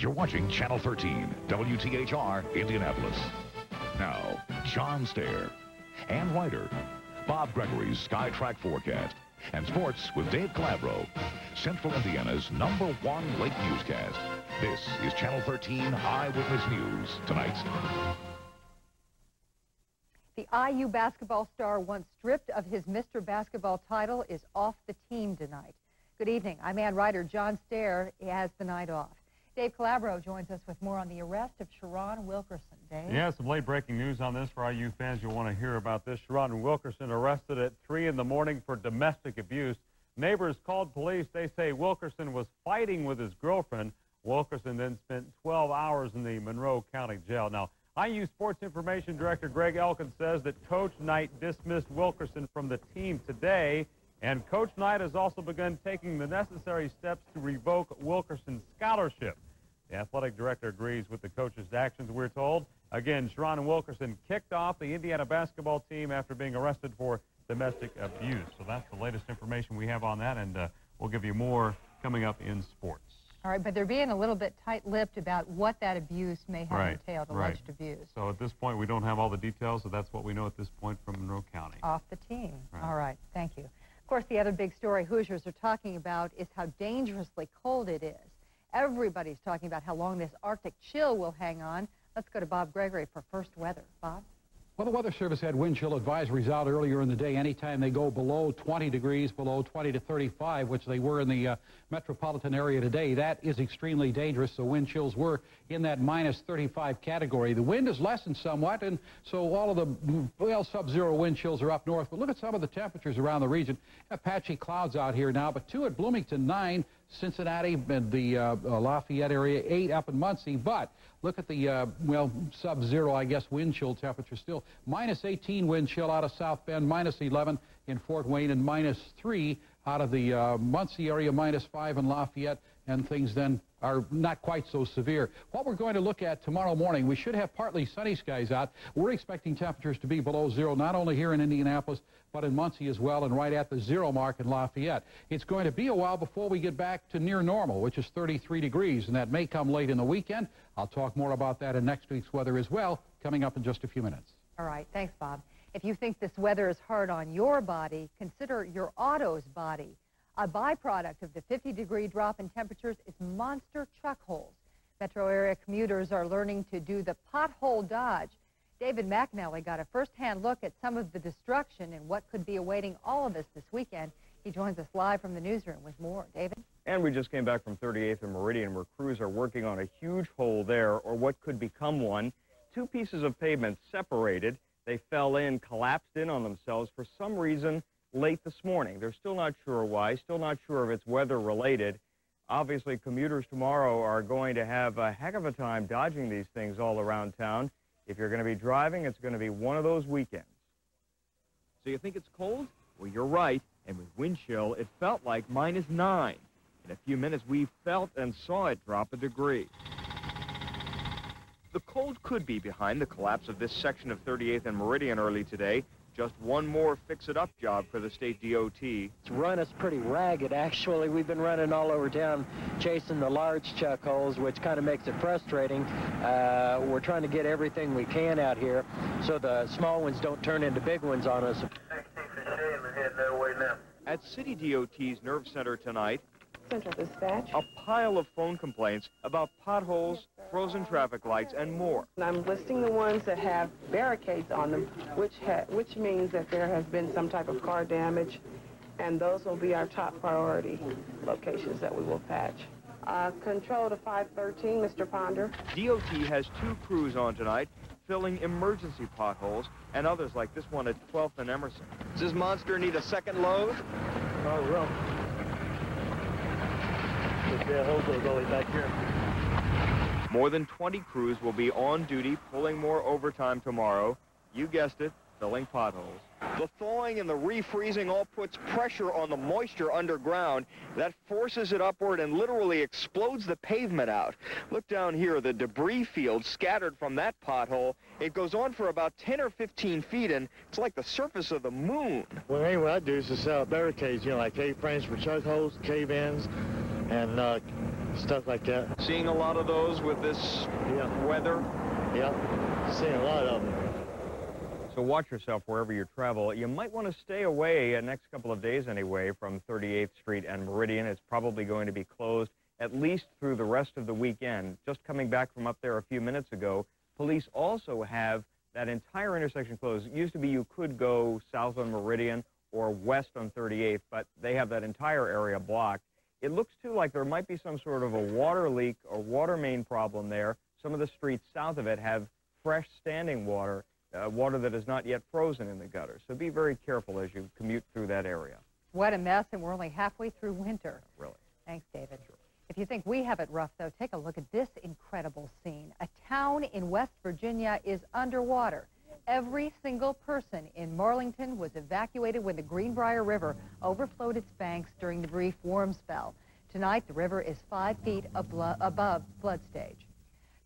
You're watching Channel 13, WTHR, Indianapolis. Now, John Stair, Ann Ryder, Bob Gregory's SkyTrack forecast, and sports with Dave Calabro, Central Indiana's #1 late newscast. This is Channel 13 Eyewitness News tonight. The IU basketball star once stripped of his Mr. Basketball title is off the team tonight. Good evening. I'm Ann Ryder. John Stair has the night off. Dave Calabro joins us with more on the arrest of Sherron Wilkerson. Dave? Yeah, some late-breaking news on this for IU fans. You'll want to hear about this. Sherron Wilkerson arrested at 3 in the morning for domestic abuse. Neighbors called police. They say Wilkerson was fighting with his girlfriend. Wilkerson then spent 12 hours in the Monroe County Jail. Now, IU Sports Information Director Greg Elkins says that Coach Knight dismissed Wilkerson from the team today, and Coach Knight has also begun taking the necessary steps to revoke Wilkerson's scholarship. The athletic director agrees with the coach's actions, we're told. Again, Sherron Wilkerson kicked off the Indiana basketball team after being arrested for domestic abuse. So that's the latest information we have on that, and we'll give you more coming up in sports. All right, but they're being a little bit tight-lipped about what that abuse may have entailed, alleged abuse. So at this point, we don't have all the details, so that's what we know at this point from Monroe County. Off the team. Right. All right, thank you. Of course, the other big story Hoosiers are talking about is how dangerously cold it is. Everybody's talking about how long this Arctic chill will hang on. Let's go to Bob Gregory for first weather. Bob? Well, the Weather Service had wind chill advisories out earlier in the day. Anytime they go below 20 degrees, below 20 to 35, which they were in the metropolitan area today, that is extremely dangerous. So wind chills were in that minus 35 category. The wind has lessened somewhat, and so all of the, well, sub-zero wind chills are up north. But look at some of the temperatures around the region. Patchy clouds out here now, but 2 at Bloomington, 9. Cincinnati and the Lafayette area, 8 up in Muncie, but look at the, well, sub-zero, I guess, wind chill temperature still. Minus 18 wind chill out of South Bend, minus 11 in Fort Wayne, and minus 3 out of the Muncie area, minus 5 in Lafayette, and things then are not quite so severe. What we're going to look at tomorrow morning, we should have partly sunny skies out. We're expecting temperatures to be below zero, not only here in Indianapolis, but in Muncie as well, and right at the zero mark in Lafayette. It's going to be a while before we get back to near normal, which is 33 degrees, and that may come late in the weekend. I'll talk more about that in next week's weather as well, coming up in just a few minutes. All right, thanks, Bob. If you think this weather is hard on your body, consider your auto's body. A byproduct of the 50-degree drop in temperatures is monster truck holes. Metro area commuters are learning to do the pothole dodge. David McNally got a first-hand look at some of the destruction and what could be awaiting all of us this weekend. He joins us live from the newsroom with more. David? And we just came back from 38th and Meridian, where crews are working on a huge hole there, or what could become one. 2 pieces of pavement separated. They fell in, collapsed in on themselves for some reason late this morning. They're still not sure why, still not sure if it's weather-related. Obviously, commuters tomorrow are going to have a heck of a time dodging these things all around town. If you're going to be driving, it's going to be one of those weekends. So you think it's cold? Well, you're right, and with wind chill, it felt like -9. In a few minutes, we felt and saw it drop a degree. The cold could be behind the collapse of this section of 38th and Meridian early today. Just one more fix-it-up job for the state DOT. It's run us pretty ragged, actually. We've been running all over town chasing the large chuck holes, which kind of makes it frustrating. We're trying to get everything we can out here so the small ones don't turn into big ones on us. At City DOT's nerve center tonight, Central Dispatch, a pile of phone complaints about potholes, frozen traffic lights, and more. I'm listing the ones that have barricades on them, which means that there has been some type of car damage, and those will be our top priority locations that we will patch. Control to 513, Mr. Ponder. DOT has 2 crews on tonight, filling emergency potholes and others like this one at 12th and Emerson. Does this monster need a second load? Oh, real. Back here. More than 20 crews will be on duty, pulling more overtime tomorrow. You guessed it, filling potholes. The thawing and the refreezing all puts pressure on the moisture underground. That forces it upward and literally explodes the pavement out. Look down here, the debris field scattered from that pothole. It goes on for about 10 or 15 feet, and it's like the surface of the moon. Well, anyway, what I do is to set up barricades, you know, like cave frames for chokeholds, cave-ins, and stuff like that. Seeing a lot of those with this weather? Yeah, seeing a lot of them. So watch yourself wherever you travel. You might want to stay away the next couple of days anyway from 38th Street and Meridian. It's probably going to be closed at least through the rest of the weekend. Just coming back from up there a few minutes ago, police also have that entire intersection closed. It used to be you could go south on Meridian or west on 38th, but they have that entire area blocked. It looks, too, like there might be some sort of a water leak or water main problem there. Some of the streets south of it have fresh standing water, water that is not yet frozen in the gutter. So be very careful as you commute through that area. What a mess, and we're only halfway through winter. Yeah, really. Thanks, David. Sure. If you think we have it rough, though, take a look at this incredible scene. A town in West Virginia is underwater. Every single person in Marlington was evacuated when the Greenbrier River overflowed its banks during the brief warm spell. Tonight, the river is 5 feet above flood stage.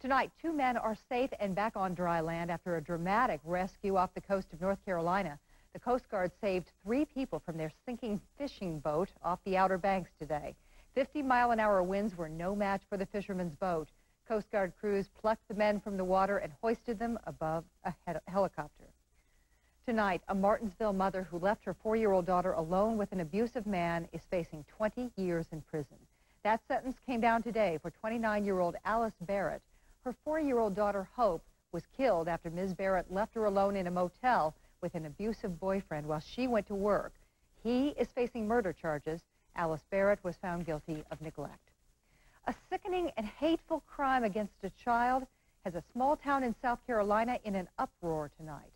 Tonight, two men are safe and back on dry land after a dramatic rescue off the coast of North Carolina. The Coast Guard saved three people from their sinking fishing boat off the Outer Banks today. 50-mile-an-hour winds were no match for the fisherman's boat. Coast Guard crews plucked the men from the water and hoisted them above a helicopter. Tonight, a Martinsville mother who left her 4-year-old daughter alone with an abusive man is facing 20 years in prison. That sentence came down today for 29-year-old Alice Barrett. Her 4-year-old daughter, Hope, was killed after Ms. Barrett left her alone in a motel with an abusive boyfriend while she went to work. He is facing murder charges. Alice Barrett was found guilty of neglect. A sickening and hateful crime against a child has a small town in South Carolina in an uproar tonight.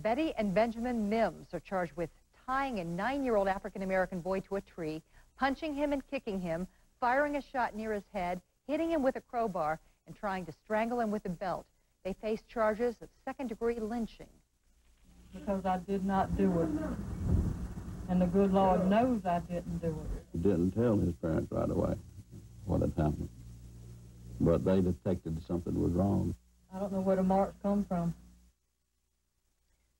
Betty and Benjamin Mims are charged with tying a 9-year-old African-American boy to a tree, punching him and kicking him, firing a shot near his head, hitting him with a crowbar, and trying to strangle him with a belt. They face charges of second-degree lynching. Because I did not do it. And the good Lord knows I didn't do it. He didn't tell his parents right away what had happened. But they detected something was wrong. I don't know where the marks come from.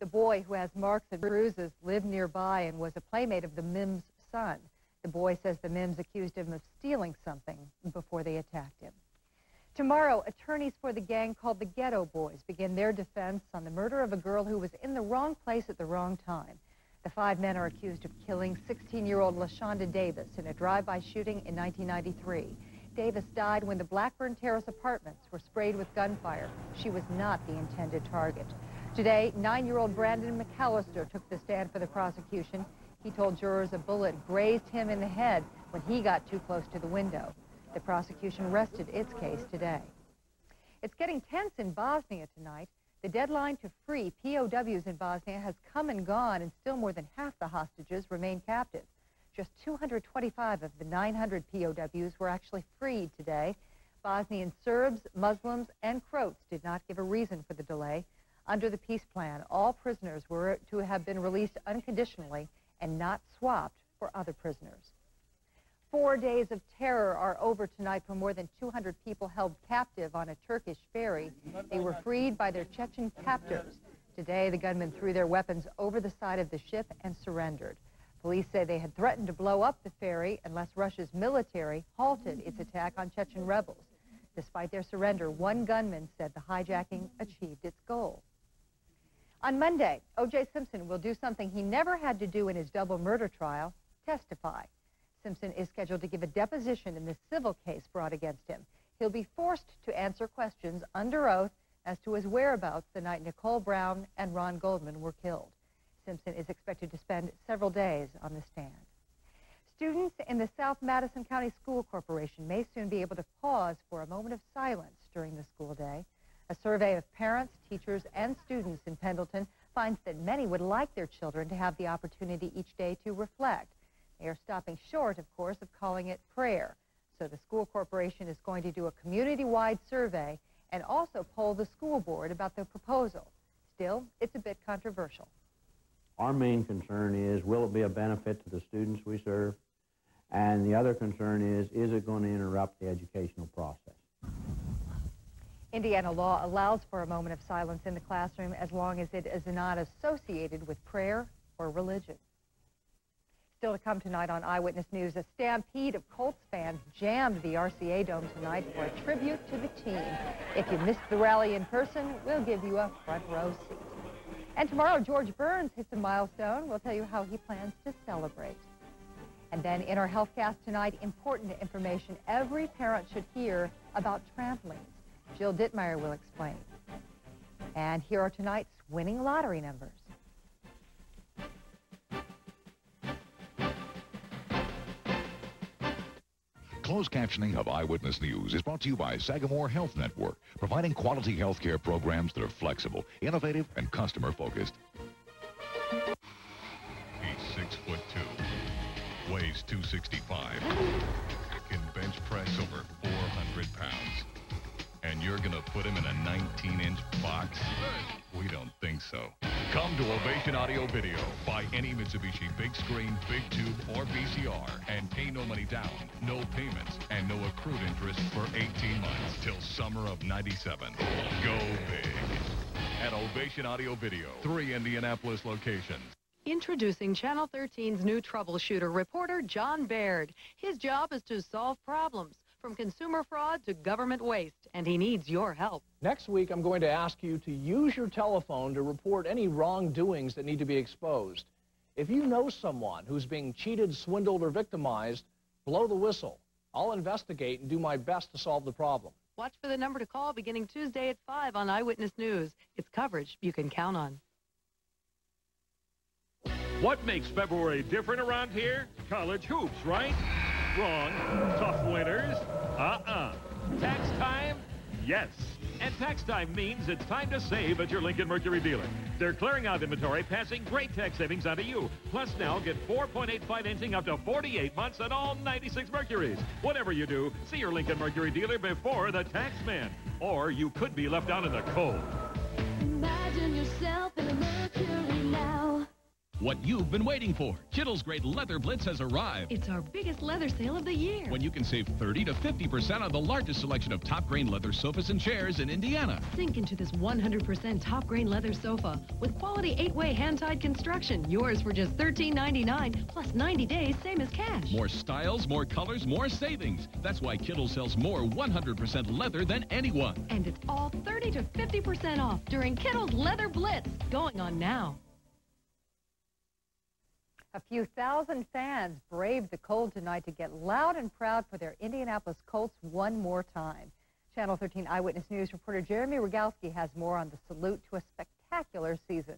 The boy who has marks and bruises lived nearby and was a playmate of the Mims' son. The boy says the Mims accused him of stealing something before they attacked him. Tomorrow, attorneys for the gang called the Ghetto Boys begin their defense on the murder of a girl who was in the wrong place at the wrong time. The five men are accused of killing 16-year-old LaShonda Davis in a drive-by shooting in 1993. Davis died when the Blackburn Terrace apartments were sprayed with gunfire. She was not the intended target. Today, 9-year-old Brandon McAllister took the stand for the prosecution. He told jurors a bullet grazed him in the head when he got too close to the window. The prosecution rested its case today. It's getting tense in Bosnia tonight. The deadline to free POWs in Bosnia has come and gone, and still more than half the hostages remain captive. Just 225 of the 900 POWs were actually freed today. Bosnian Serbs, Muslims, and Croats did not give a reason for the delay. Under the peace plan, all prisoners were to have been released unconditionally and not swapped for other prisoners. 4 days of terror are over tonight for more than 200 people held captive on a Turkish ferry. They were freed by their Chechen captors. Today, the gunmen threw their weapons over the side of the ship and surrendered. Police say they had threatened to blow up the ferry unless Russia's military halted its attack on Chechen rebels. Despite their surrender, one gunman said the hijacking achieved its goal. On Monday, O.J. Simpson will do something he never had to do in his double murder trial, testify. Simpson is scheduled to give a deposition in the civil case brought against him. He'll be forced to answer questions under oath as to his whereabouts the night Nicole Brown and Ron Goldman were killed. Simpson is expected to spend several days on the stand. Students in the South Madison County School Corporation may soon be able to pause for a moment of silence during the school day. A survey of parents, teachers, and students in Pendleton finds that many would like their children to have the opportunity each day to reflect. They are stopping short, of course, of calling it prayer. So the school corporation is going to do a community-wide survey and also poll the school board about the proposal. Still, it's a bit controversial. Our main concern is, will it be a benefit to the students we serve? And the other concern is it going to interrupt the educational process? Indiana law allows for a moment of silence in the classroom as long as it is not associated with prayer or religion. Still to come tonight on Eyewitness News, a stampede of Colts fans jammed the RCA Dome tonight for a tribute to the team. If you missed the rally in person, we'll give you a front row seat. And tomorrow, George Burns hits a milestone. We'll tell you how he plans to celebrate. And then in our HealthCast tonight, important information every parent should hear about trampolines. Jill Ditmire will explain. And here are tonight's winning lottery numbers. Closed captioning of Eyewitness News is brought to you by Sagamore Health Network, providing quality health care programs that are flexible, innovative, and customer-focused. He's 6'2", weighs 265, can bench press over 400 pounds. And you're going to put him in a 19-inch box? We don't think so. Come to Ovation Audio Video. Buy any Mitsubishi big screen, big tube, or VCR and pay no money down, no payments, and no accrued interest for 18 months till summer of 97. Go big at Ovation Audio Video. 3 Indianapolis locations. Introducing Channel 13's new troubleshooter, reporter John Baird. His job is to solve problems, from consumer fraud to government waste, and he needs your help. Next week, I'm going to ask you to use your telephone to report any wrongdoings that need to be exposed. If you know someone who's being cheated, swindled, or victimized, blow the whistle. I'll investigate and do my best to solve the problem. Watch for the number to call beginning Tuesday at 5 on Eyewitness News. It's coverage you can count on. What makes February different around here? College hoops, right? Wrong. Tough winters? Tax time? Yes. And tax time means it's time to save at your Lincoln Mercury dealer. They're clearing out inventory, passing great tax savings on to you. Plus now, get 4.8 financing up to 48 months on all 96 Mercuries. Whatever you do, see your Lincoln Mercury dealer before the tax man, or you could be left out in the cold. Imagine yourself in a Mercury now. What you've been waiting for. Kittle's Great Leather Blitz has arrived. It's our biggest leather sale of the year, when you can save 30 to 50% on the largest selection of top-grain leather sofas and chairs in Indiana. Sink into this 100% top-grain leather sofa with quality 8-way hand-tied construction. Yours for just $13.99 plus 90 days, same as cash. More styles, more colors, more savings. That's why Kittle sells more 100% leather than anyone. And it's all 30 to 50% off during Kittle's Leather Blitz, going on now. A few thousand fans braved the cold tonight to get loud and proud for their Indianapolis Colts one more time. Channel 13 Eyewitness News reporter Jeremy Rogalski has more on the salute to a spectacular season.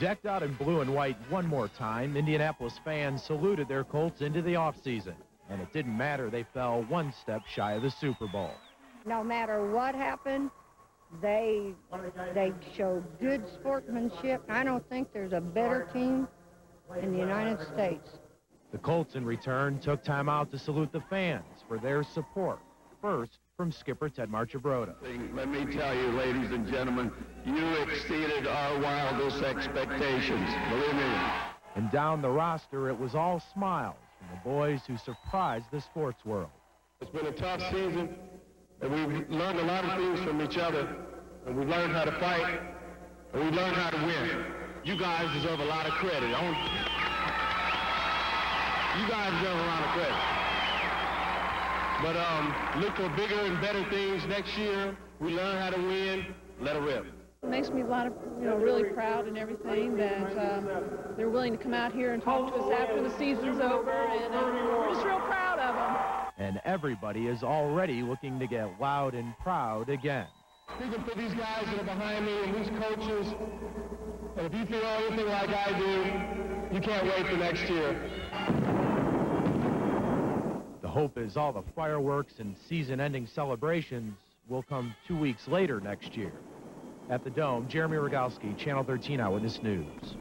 Decked out in blue and white one more time, Indianapolis fans saluted their Colts into the offseason. And it didn't matter, they fell one step shy of the Super Bowl. No matter what happened, they showed good sportsmanship. I don't think there's a better team in the United States. The Colts, in return, took time out to salute the fans for their support. First, from skipper Ted Marchibroda. Let me tell you, ladies and gentlemen, you exceeded our wildest expectations, believe me. And down the roster, it was all smiles from the boys who surprised the sports world. It's been a tough season, and we've learned a lot of things from each other, and we've learned how to fight, and we've learned how to win. You guys deserve a lot of credit. You guys deserve a lot of credit. But look for bigger and better things next year. We learn how to win. Let it rip. It makes me a lot of, really proud and everything that they're willing to come out here and talk to us after the season's over, and we're just real proud of them. And everybody is already looking to get loud and proud again. Speaking for these guys that are behind me and these coaches, and if you feel anything like I do, you can't wait for next year. The hope is all the fireworks and season-ending celebrations will come 2 weeks later next year. At the Dome, Jeremy Rogalski, Channel 13 Eyewitness News.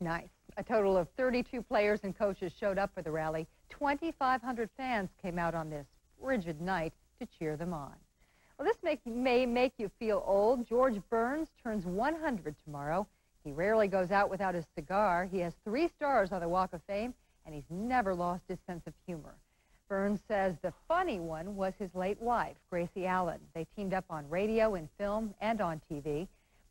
Nice. A total of 32 players and coaches showed up for the rally. 2,500 fans came out on this frigid night to cheer them on. Well, this may make you feel old. George Burns turns 100 tomorrow. He rarely goes out without his cigar. He has 3 stars on the Walk of Fame, and he's never lost his sense of humor. Burns says the funny one was his late wife, Gracie Allen. They teamed up on radio and film and on TV.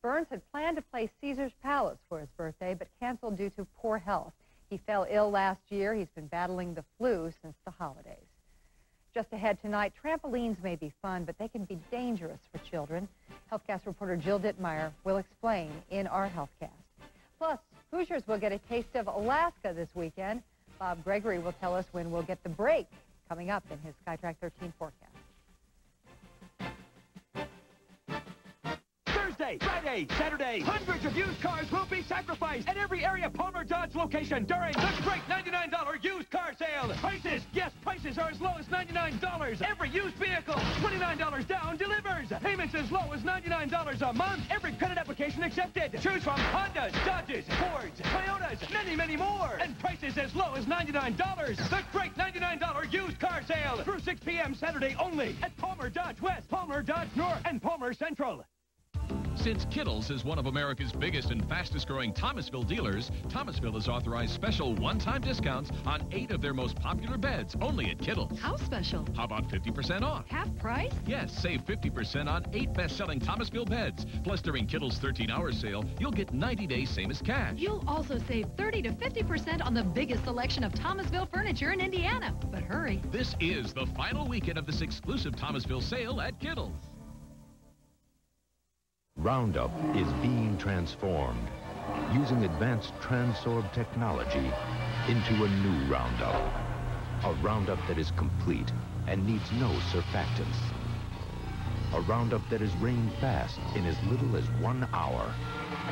Burns had planned to play Caesar's Palace for his birthday, but canceled due to poor health. He fell ill last year. He's been battling the flu since the holidays. Just ahead tonight, trampolines may be fun, but they can be dangerous for children. HealthCast reporter Jill Ditmire will explain in our HealthCast. Plus, Hoosiers will get a taste of Alaska this weekend. Bob Gregory will tell us when we'll get the break, coming up in his SkyTrack 13 forecast. Thursday, Friday, Saturday, hundreds of used cars will be sacrificed at every area Palmer Dodge location during the great $99 used car sale. Prices, yes, prices are as low as $99. Every used vehicle, $29 down, delivers. Payments as low as $99 a month. Every credit application accepted. Choose from Hondas, Dodges, Fords, Toyotas, many, many more. And prices as low as $99. The great $99 used car sale through 6 p.m. Saturday only at Palmer Dodge West, Palmer Dodge North, and Palmer Central. Since Kittle's is one of America's biggest and fastest-growing Thomasville dealers, Thomasville has authorized special one-time discounts on 8 of their most popular beds, only at Kittle's. How special? How about 50% off? Half price? Yes, save 50% on 8 best-selling Thomasville beds. Plus, during Kittle's 13-hour sale, you'll get 90 days same as cash. You'll also save 30 to 50% on the biggest selection of Thomasville furniture in Indiana. But hurry. This is the final weekend of this exclusive Thomasville sale at Kittle's. Roundup is being transformed using advanced Transorb technology into a new Roundup. A Roundup that is complete and needs no surfactants. A Roundup that is rain fast in as little as 1 hour.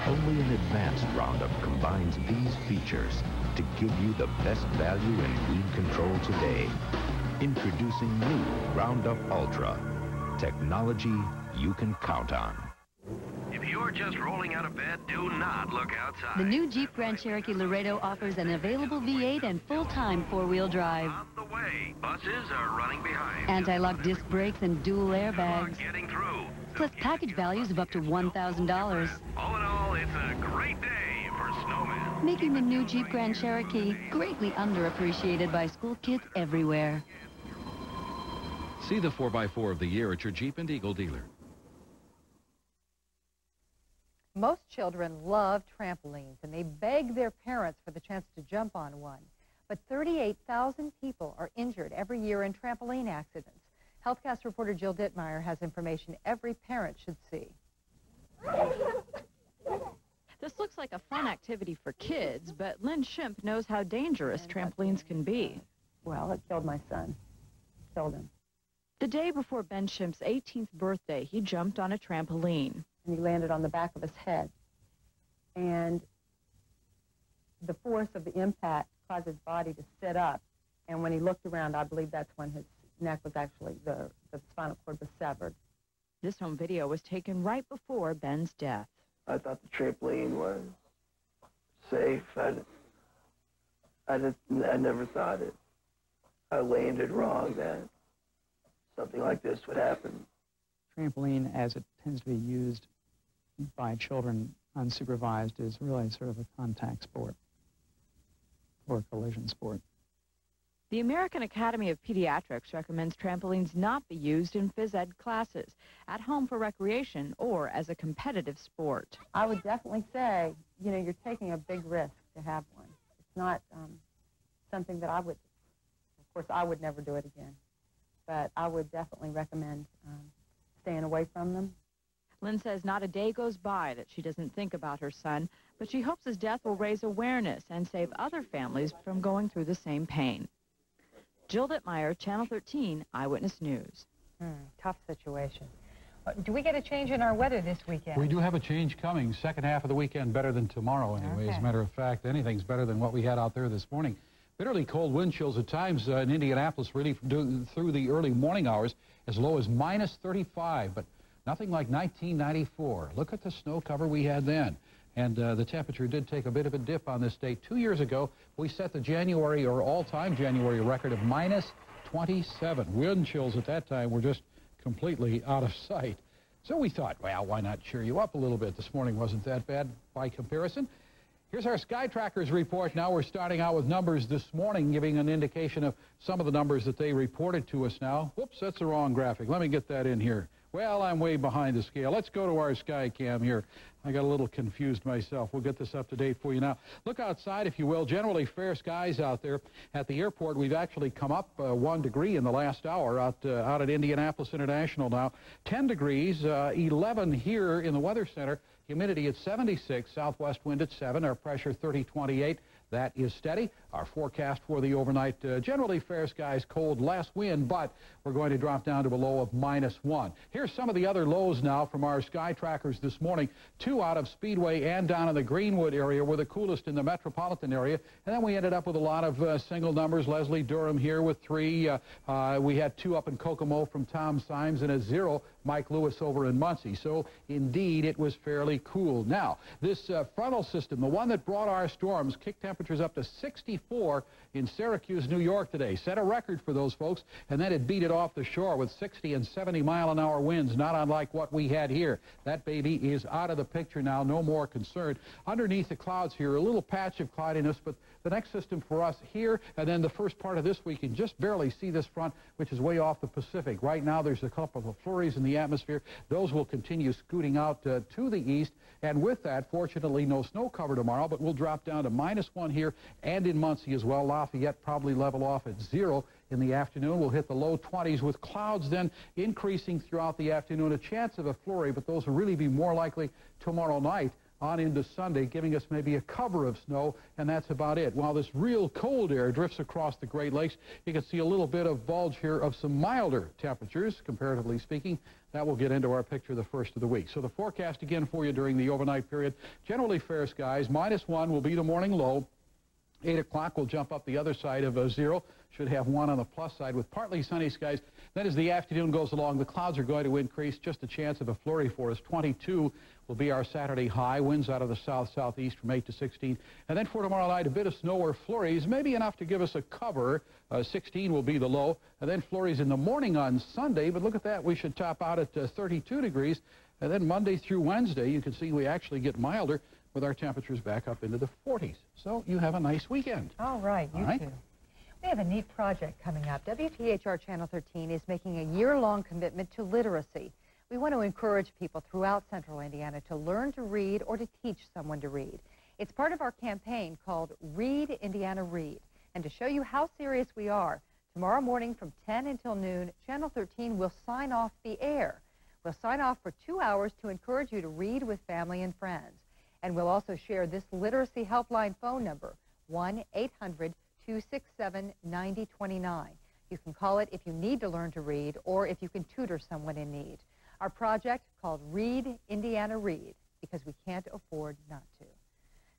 Only an advanced Roundup combines these features to give you the best value in weed control today. Introducing new Roundup Ultra. Technology you can count on. If you're just rolling out of bed, do not look outside. The new Jeep Grand Cherokee Laredo offers an available V8 and full-time four-wheel drive. On the way, buses are running behind. Anti-lock disc brakes and dual airbags. Getting through. Plus package values of up to $1,000. All in all, it's a great day for snowmen. Making the new Jeep Grand Cherokee greatly underappreciated by school kids everywhere. See the 4x4 of the year at your Jeep and Eagle dealer. Most children love trampolines, and they beg their parents for the chance to jump on one. But 38,000 people are injured every year in trampoline accidents. HealthCast reporter Jill Ditmire has information every parent should see. This looks like a fun activity for kids, but Lynn Shimp knows how dangerous trampolines can be. Well, it killed my son. Killed him. The day before Ben Shimp's 18th birthday, he jumped on a trampoline. And he landed on the back of his head. And the force of the impact caused his body to sit up. And when he looked around, I believe that's when his neck was actually, the spinal cord was severed. This home video was taken right before Ben's death. I thought the trampoline was safe. I never thought it. I landed wrong that something like this would happen. Trampoline, as it tends to be used by children unsupervised, is really sort of a contact sport or a collision sport. The American Academy of Pediatrics recommends trampolines not be used in phys ed classes, at home for recreation, or as a competitive sport. I would definitely say, you know, you're taking a big risk to have one. It's not something that I would, of course, I would never do it again, but I would definitely recommend staying away from them. Lynn says not a day goes by that she doesn't think about her son, but she hopes his death will raise awareness and save other families from going through the same pain. Jill Ditmire, Channel 13, Eyewitness News. Tough situation. Do we get a change in our weather this weekend? We do have a change coming. Second half of the weekend, better than tomorrow anyway. Okay. As a matter of fact, anything's better than what we had out there this morning. Bitterly cold wind chills at times in Indianapolis, really through the early morning hours, as low as minus 35, but nothing like 1994. Look at the snow cover we had then. And the temperature did take a bit of a dip on this day. 2 years ago, we set the January or all-time January record of minus 27. Wind chills at that time were just completely out of sight. So we thought, well, why not cheer you up a little bit? This morning wasn't that bad by comparison. Here's our SkyTrackers report. Now we're starting out with numbers this morning, giving an indication of some of the numbers that they reported to us now. Whoops, that's the wrong graphic. Let me get that in here. Well, I'm way behind the scale. Let's go to our sky cam here. I got a little confused myself. We'll get this up to date for you now. Look outside, if you will. Generally fair skies out there. At the airport, we've actually come up 1 degree in the last hour out at Indianapolis International now. 10 degrees, 11 here in the Weather Center. Humidity at 76, southwest wind at 7, our pressure 30-28. That is steady. Our forecast for the overnight, generally fair skies, cold, less wind, but we're going to drop down to a low of -1. Here's some of the other lows now from our sky trackers this morning. 2 out of Speedway and down in the Greenwood area were the coolest in the metropolitan area. And then we ended up with a lot of single numbers. Leslie Durham here with 3. We had 2 up in Kokomo from Tom Symes and a 0. Mike Lewis over in Muncie. So, indeed, it was fairly cool. Now, this frontal system, the one that brought our storms, kicked temperatures up to 64 in Syracuse, New York today. Set a record for those folks, and then it beat it off the shore with 60 and 70-mile-an-hour winds, not unlike what we had here. That baby is out of the picture now, no more concerned. Underneath the clouds here, a little patch of cloudiness, but the next system for us here, and then the first part of this week, you can just barely see this front, which is way off the Pacific. Right now, there's a couple of flurries in the atmosphere. Those will continue scooting out to the east, and with that, fortunately, no snow cover tomorrow, but we'll drop down to -1 here and in Muncie as well. Lafayette probably level off at 0. In the afternoon, we'll hit the low 20s with clouds then increasing throughout the afternoon. A chance of a flurry, but those will really be more likely tomorrow night on into Sunday, giving us maybe a cover of snow, and that's about it. While this real cold air drifts across the Great Lakes, you can see a little bit of bulge here of some milder temperatures, comparatively speaking. That will get into our picture the first of the week. So the forecast again for you during the overnight period, generally fair skies, -1 will be the morning low. 8 o'clock will jump up the other side of 0. Should have 1 on the plus side with partly sunny skies. Then as the afternoon goes along, the clouds are going to increase. Just a chance of a flurry for us. 22 will be our Saturday high. Winds out of the south-southeast from 8 to 16. And then for tomorrow night, a bit of snow or flurries, maybe enough to give us a cover. 16 will be the low. And then flurries in the morning on Sunday. But look at that. We should top out at 32 degrees. And then Monday through Wednesday, you can see we actually get milder with our temperatures back up into the 40s. So you have a nice weekend. All right, you too. We have a neat project coming up. WTHR Channel 13 is making a year-long commitment to literacy. We want to encourage people throughout central Indiana to learn to read or to teach someone to read. It's part of our campaign called Read, Indiana, Read. And to show you how serious we are, tomorrow morning from 10 until noon, Channel 13 will sign off the air. We'll sign off for 2 hours to encourage you to read with family and friends. And we'll also share this literacy helpline phone number, 1-800-267-9029. You can call it if you need to learn to read or if you can tutor someone in need. Our project called Read, Indiana, Read, because we can't afford not to.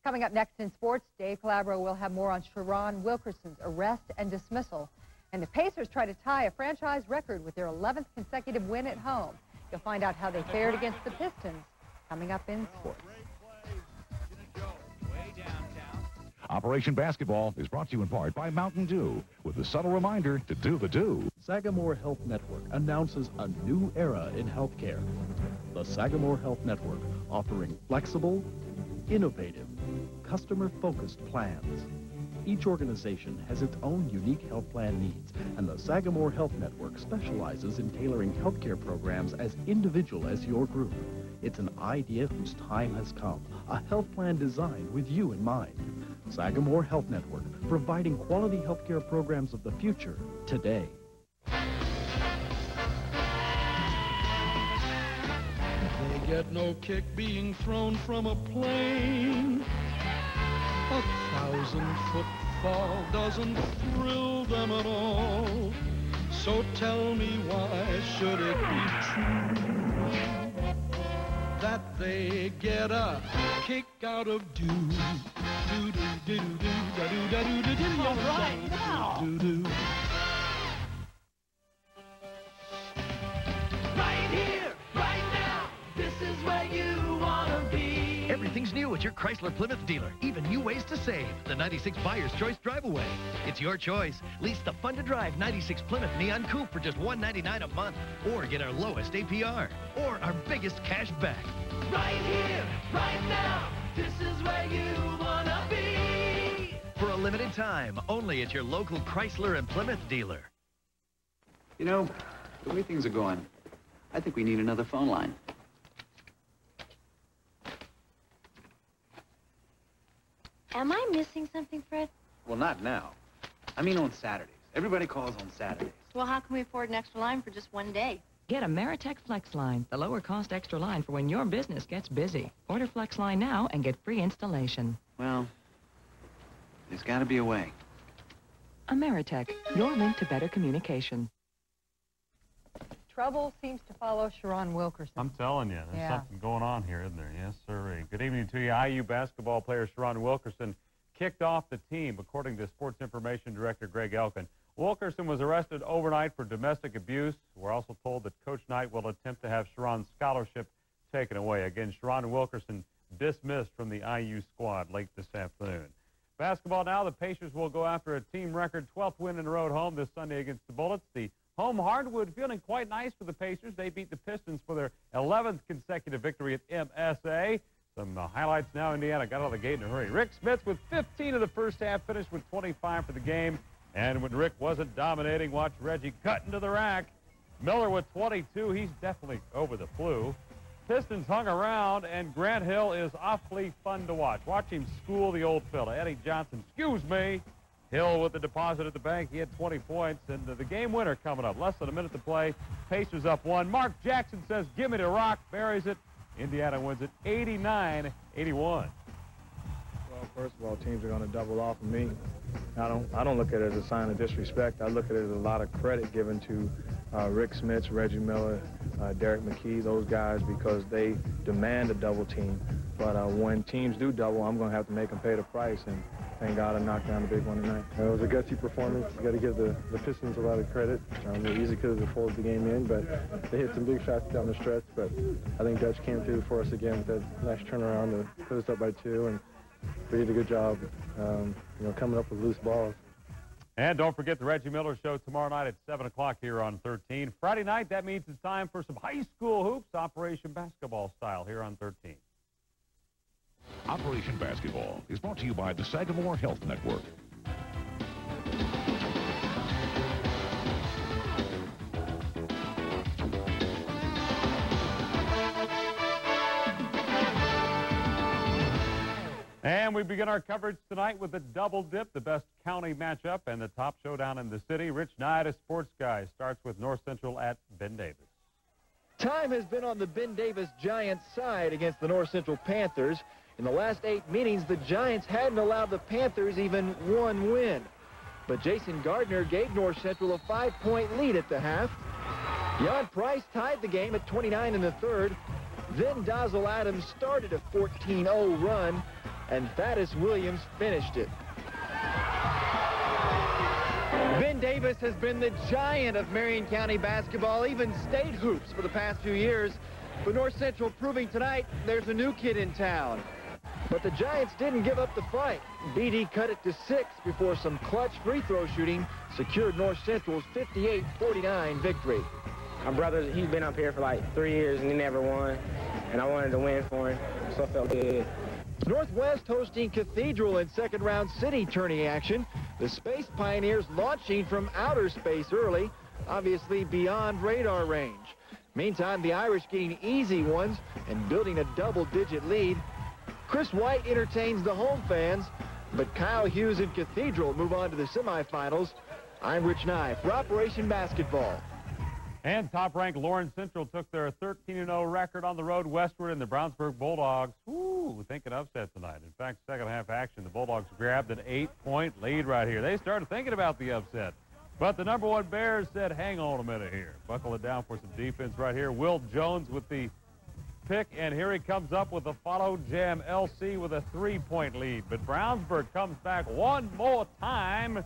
Coming up next in sports, Dave Calabro will have more on Sherron Wilkerson's arrest and dismissal. And the Pacers try to tie a franchise record with their 11th consecutive win at home. You'll find out how they fared against the Pistons coming up in sports. Operation Basketball is brought to you in part by Mountain Dew, with the subtle reminder to do the do. Sagamore Health Network announces a new era in healthcare. The Sagamore Health Network, offering flexible, innovative, customer-focused plans. Each organization has its own unique health plan needs, and the Sagamore Health Network specializes in tailoring healthcare programs as individual as your group. It's an idea whose time has come, a health plan designed with you in mind. Sagamore Health Network, providing quality healthcare programs of the future today. They get no kick being thrown from a plane. 1,000-foot fall doesn't thrill them at all. So tell me, why should it be true that they get a kick out of do? All right, now. Right here, right now, this is where you want to be. Everything's new at your Chrysler Plymouth dealer. Even new ways to save. The 96 Buyer's Choice Drive Away. It's your choice. Lease the fun-to-drive 96 Plymouth Neon Coupe for just $199 a month. Or get our lowest APR. Or our biggest cash back. Right here, right now, this is where you want to be. For a limited time, only at your local Chrysler and Plymouth dealer. You know, the way things are going, I think we need another phone line. Am I missing something, Fred? Well, not now. I mean on Saturdays. Everybody calls on Saturdays. Well, how can we afford an extra line for just one day? Get a Meritech Flex Line, the lower-cost extra line for when your business gets busy. Order Flex Line now and get free installation. Well, there's got to be a way. Ameritech, your link to better communication. Trouble seems to follow Sherron Wilkerson. I'm telling you, there's something going on here, isn't there? Yes, sir. Good evening to you. IU basketball player Sherron Wilkerson kicked off the team, according to Sports Information Director Greg Elkins. Wilkerson was arrested overnight for domestic abuse. We're also told that Coach Knight will attempt to have Sherron's scholarship taken away. Again, Sherron Wilkerson dismissed from the IU squad late this afternoon. Basketball now, the Pacers will go after a team record 12th win in a row at home this Sunday against the Bullets. The home hardwood feeling quite nice for the Pacers. They beat the Pistons for their 11th consecutive victory at MSA. Some highlights now. Indiana got out of the gate in a hurry. Rick Smith with 15 of the first half, finished with 25 for the game. And when Rick wasn't dominating, watch Reggie cut into the rack. Miller with 22. He's definitely over the flu. Pistons hung around, and Grant Hill is awfully fun to watch. Watch him school the old fella. Eddie Johnson, excuse me. Hill with the deposit at the bank. He had 20 points, and the game winner coming up. Less than a minute to play. Pacers up one. Mark Jackson says, give me the rock. Buries it. Indiana wins it 89-81. Well, first of all, teams are going to double off of me. I don't look at it as a sign of disrespect. I look at it as a lot of credit given to Rick Smith, Reggie Miller, Derek McKee, those guys, because they demand a double team. But when teams do double, I'm going to have to make them pay the price, and thank God I knocked down the big one tonight. It was a gutsy performance. You got to give the Pistons a lot of credit. They easily could have pulled the game in, but they hit some big shots down the stretch. But I think Dutch came through for us again with that nice turnaround to put us up by two, and we did a good job coming up with loose balls. And don't forget the Reggie Miller Show tomorrow night at 7 o'clock here on 13. Friday night, that means it's time for some high school hoops, Operation Basketball style here on 13. Operation Basketball is brought to you by the Sagamore Health Network. And we begin our coverage tonight with a double dip, the best county matchup and the top showdown in the city. Rich Knight, a sports guy, starts with North Central at Ben Davis. Time has been on the Ben Davis Giants side against the North Central Panthers. In the last 8 meetings, the Giants hadn't allowed the Panthers even one win. But Jason Gardner gave North Central a 5-point lead at the half. Jan Price tied the game at 29 in the third. Then Dazzle Adams started a 14-0 run, and Thaddeus Williams finished it. Ben Davis has been the giant of Marion County basketball, even state hoops, for the past few years. But North Central proving tonight there's a new kid in town. But the Giants didn't give up the fight. BD cut it to 6 before some clutch free throw shooting secured North Central's 58-49 victory. My brother, he's been up here for like 3 years and he never won. And I wanted to win for him, so I felt good. Northwest hosting Cathedral in second-round city tourney action. The Space Pioneers launching from outer space early, obviously beyond radar range. Meantime, the Irish getting easy ones and building a double-digit lead. Chris White entertains the home fans, but Kyle Hughes and Cathedral move on to the semifinals. I'm Rich Nye for Operation Basketball. And top-ranked Lawrence Central took their 13-0 record on the road westward, in the Brownsburg Bulldogs, thinking upset tonight. In fact, second-half action, the Bulldogs grabbed an 8-point lead right here. They started thinking about the upset, but the #1 Bears said, hang on a minute here. Buckle it down for some defense right here. Will Jones with the pick, and here he comes up with a follow jam. LC with a 3-point lead, but Brownsburg comes back one more time.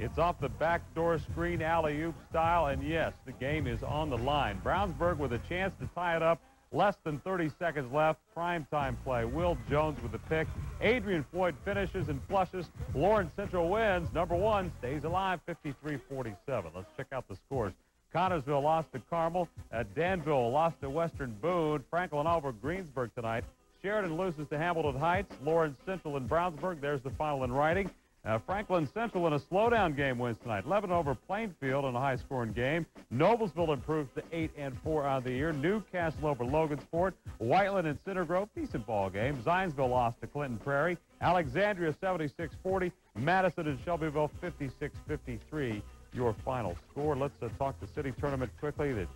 It's off the backdoor screen, alley-oop style, and yes, the game is on the line. Brownsburg with a chance to tie it up. Less than 30 seconds left. Primetime play. Will Jones with the pick. Adrian Floyd finishes and flushes. Lawrence Central wins. #1 stays alive, 53-47. Let's check out the scores. Connorsville lost to Carmel. Danville lost to Western Boone. Franklin over Greensburg tonight. Sheridan loses to Hamilton Heights. Lawrence Central and Brownsburg. There's the final in writing. Franklin Central in a slowdown game wins tonight. Lebanon over Plainfield in a high-scoring game. Noblesville improves to 8-4 on the year. Newcastle over Logansport. Whiteland and Center Grove, decent ball game. Zionsville lost to Clinton Prairie. Alexandria 76-40. Madison and Shelbyville 56-53. Your final score. Let's talk the city tournament quickly. The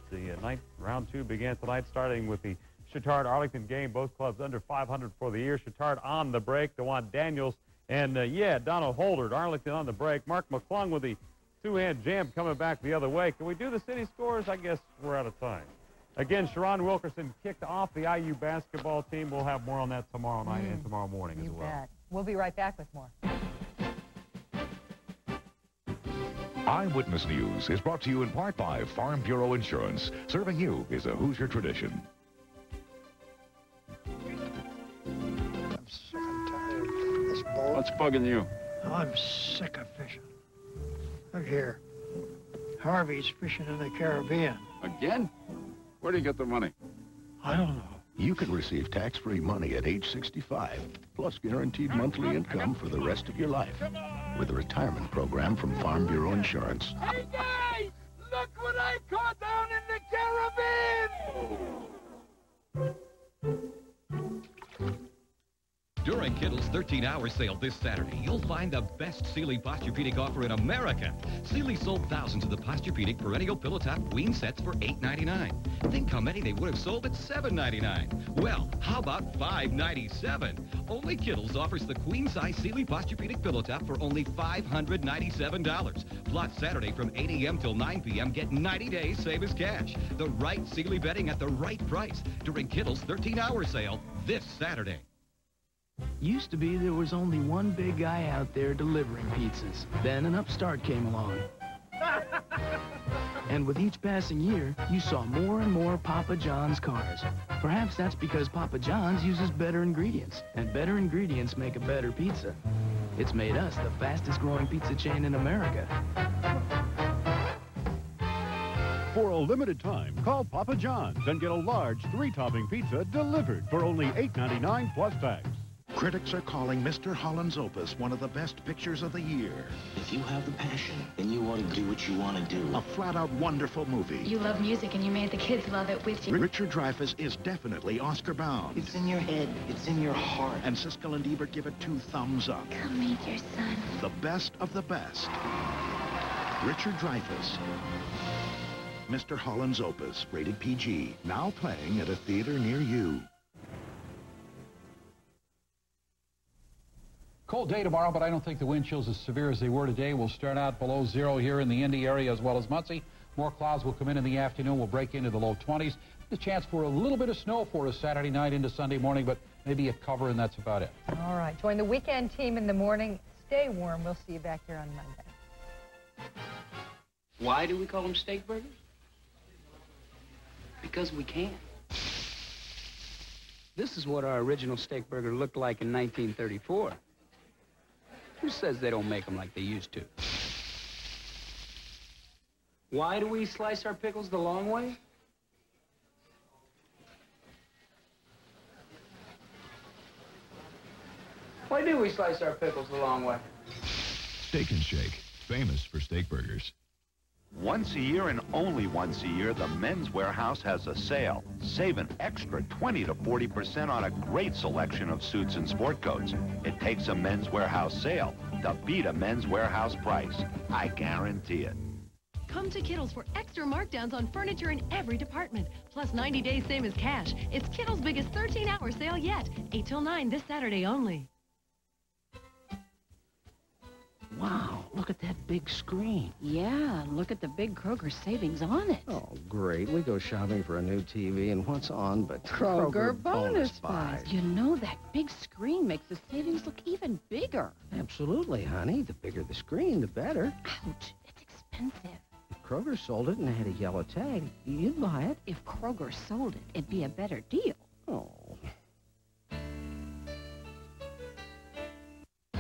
ninth round two began tonight, starting with the Chittard-Arlington game. Both clubs under 500 for the year. Chittard on the break. DeJuan Daniels and, Donald Holder, Arlington on the break. Mark McClung with the two-hand jam coming back the other way. Can we do the city scores? I guess we're out of time. Again, Sherron Wilkerson kicked off the IU basketball team. We'll have more on that tomorrow night and tomorrow morning as well. Bet. We'll be right back with more. Eyewitness News is brought to you in part by Farm Bureau Insurance. Serving you is a Hoosier tradition. I'm sick and tired of this bowl. What's bugging you? I'm sick of fishing. Look here. Harvey's fishing in the Caribbean. Again? Where do you get the money? I don't know. You can receive tax-free money at age 65, plus guaranteed monthly income for the rest of your life, with a retirement program from Farm Bureau Insurance. Hey, guys! Look what I caught down in the Caribbean! During Kittle's 13-hour sale this Saturday, you'll find the best Sealy Posturepedic offer in America. Sealy sold thousands of the Posturepedic perennial pillow top queen sets for $8.99. Think how many they would have sold at $7.99. Well, how about $5.97? Only Kittle's offers the queen-size Sealy Posturepedic pillow top for only $597. Plus, Saturday from 8 a.m. till 9 p.m., get 90 days save as cash. The right Sealy bedding at the right price during Kittle's 13-hour sale this Saturday. Used to be there was only one big guy out there delivering pizzas. Then an upstart came along. And with each passing year, you saw more and more Papa John's cars. Perhaps that's because Papa John's uses better ingredients, and better ingredients make a better pizza. It's made us the fastest growing pizza chain in America. For a limited time, call Papa John's and get a large 3-topping pizza delivered for only $8.99 plus tax. Critics are calling Mr. Holland's Opus one of the best pictures of the year. If you have the passion, then you ought to do what you want to do. A flat-out wonderful movie. You love music and you made the kids love it with you. Richard Dreyfuss is definitely Oscar-bound. It's in your head. It's in your heart. And Siskel and Ebert give it 2 thumbs up. Come meet your son. The best of the best. Richard Dreyfuss. Mr. Holland's Opus, rated PG. Now playing at a theater near you. Cold day tomorrow, but I don't think the wind chills as severe as they were today. We'll start out below zero here in the Indy area as well as Muncie. More clouds will come in the afternoon. We'll break into the low 20s. The chance for a little bit of snow for us Saturday night into Sunday morning, but maybe a cover, and that's about it. All right. Join the weekend team in the morning. Stay warm. We'll see you back here on Monday. Why do we call them steak burgers? Because we can. This is what our original steak burger looked like in 1934. Who says they don't make them like they used to? Why do we slice our pickles the long way? Why do we slice our pickles the long way? Steak and Shake, famous for steak burgers. Once a year and only once a year, the Men's Warehouse has a sale. Save an extra 20 to 40% on a great selection of suits and sport coats. It takes a Men's Warehouse sale to beat a Men's Warehouse price. I guarantee it. Come to Kittle's for extra markdowns on furniture in every department. Plus 90 days same as cash. It's Kittle's biggest 13-hour sale yet. 8 till 9 this Saturday only. Wow, look at that big screen. Yeah, look at the big Kroger savings on it. Oh, great. We go shopping for a new TV, and what's on but Kroger bonus buys. You know, that big screen makes the savings look even bigger. Absolutely, honey. The bigger the screen, the better. Ouch, it's expensive. If Kroger sold it and had a yellow tag, you'd buy it. If Kroger sold it, it'd be a better deal. Oh.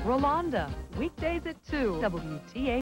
Rolanda, weekdays at 2, WTHR.